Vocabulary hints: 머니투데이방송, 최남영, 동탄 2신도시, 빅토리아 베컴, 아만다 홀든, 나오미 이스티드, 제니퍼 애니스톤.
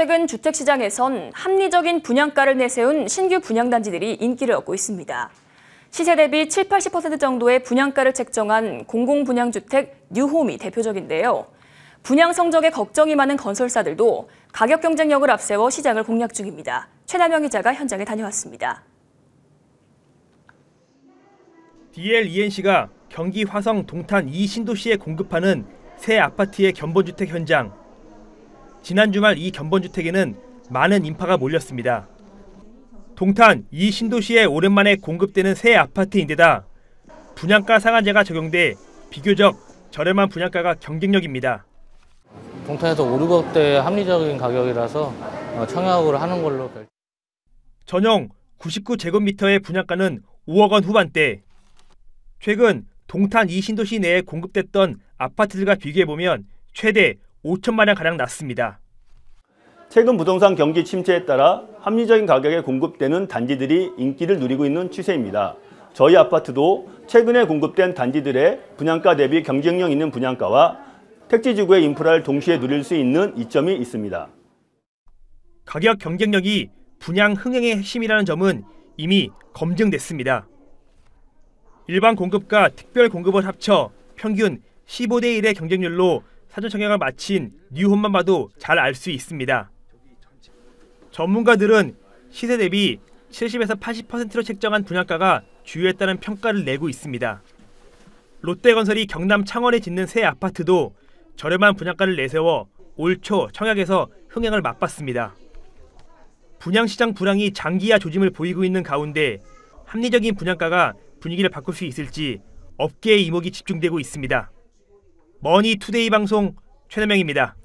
최근 주택시장에선 합리적인 분양가를 내세운 신규 분양단지들이 인기를 얻고 있습니다. 시세 대비 70~80% 정도의 분양가를 책정한 공공분양주택 뉴홈이 대표적인데요. 분양 성적에 걱정이 많은 건설사들도 가격 경쟁력을 앞세워 시장을 공략 중입니다. 최남영 기자가 현장에 다녀왔습니다. DLENC가 경기 화성 동탄 2신도시에 공급하는 새 아파트의 견본주택 현장. 지난 주말 이 견본주택에는 많은 인파가 몰렸습니다. 동탄 2신도시에 오랜만에 공급되는 새 아파트인데다 분양가 상한제가 적용돼 비교적 저렴한 분양가가 경쟁력입니다. 동탄에서 5, 6억대 합리적인 가격이라서 청약을 하는 걸로. 전용 99제곱미터의 분양가는 5억 원 후반대. 최근 동탄 2신도시 내에 공급됐던 아파트들과 비교해보면 최대 5천만 원가량 낮습니다. 최근 부동산 경기 침체에 따라 합리적인 가격에 공급되는 단지들이 인기를 누리고 있는 추세입니다. 저희 아파트도 최근에 공급된 단지들의 분양가 대비 경쟁력 있는 분양가와 택지지구의 인프라를 동시에 누릴 수 있는 이점이 있습니다. 가격 경쟁력이 분양 흥행의 핵심이라는 점은 이미 검증됐습니다. 일반 공급과 특별 공급을 합쳐 평균 15대 1의 경쟁률로 사전 청약을 마친 뉴홈만 봐도 잘 알 수 있습니다. 전문가들은 시세 대비 70~80%로 책정한 분양가가 주요에 따른 평가를 내고 있습니다. 롯데건설이 경남 창원에 짓는 새 아파트도 저렴한 분양가를 내세워 올 초 청약에서 흥행을 맛봤습니다. 분양시장 불황이 장기화 조짐을 보이고 있는 가운데 합리적인 분양가가 분위기를 바꿀 수 있을지 업계의 이목이 집중되고 있습니다. 머니투데이방송 최남영입니다.